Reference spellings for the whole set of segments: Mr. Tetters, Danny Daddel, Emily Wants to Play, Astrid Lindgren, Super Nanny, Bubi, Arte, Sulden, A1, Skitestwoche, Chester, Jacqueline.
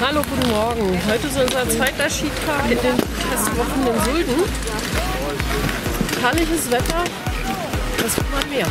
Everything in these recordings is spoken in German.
Hallo, guten Morgen. Heute ist unser zweiter Skitag in den Skitestwochen in Sulden. Herrliches Wetter, das wird mal mehr.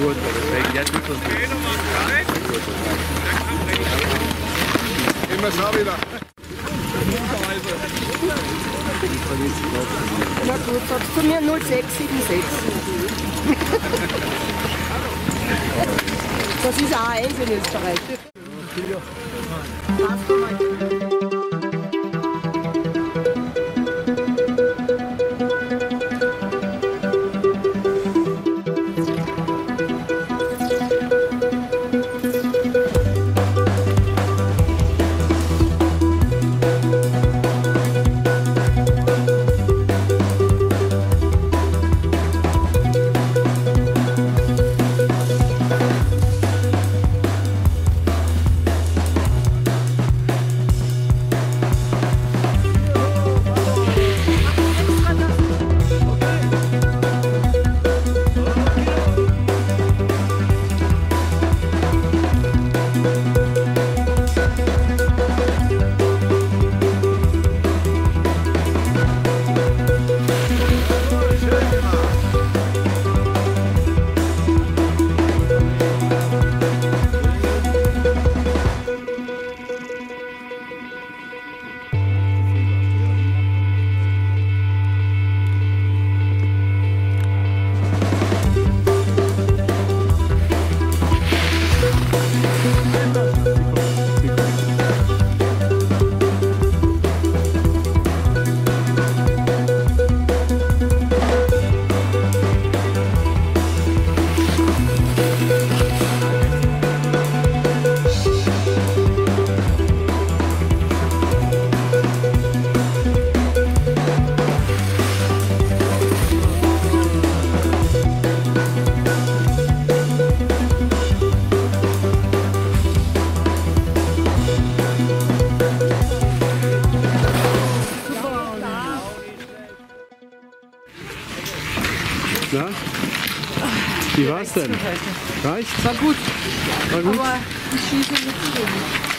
Gut, deswegen jetzt tut es immer schau wieder. Na gut, sagst du mir 0676. Das ist A1 in Österreich. Na? Wie war's denn? Reicht's? War gut. Aber ich schieße nicht zu wenig.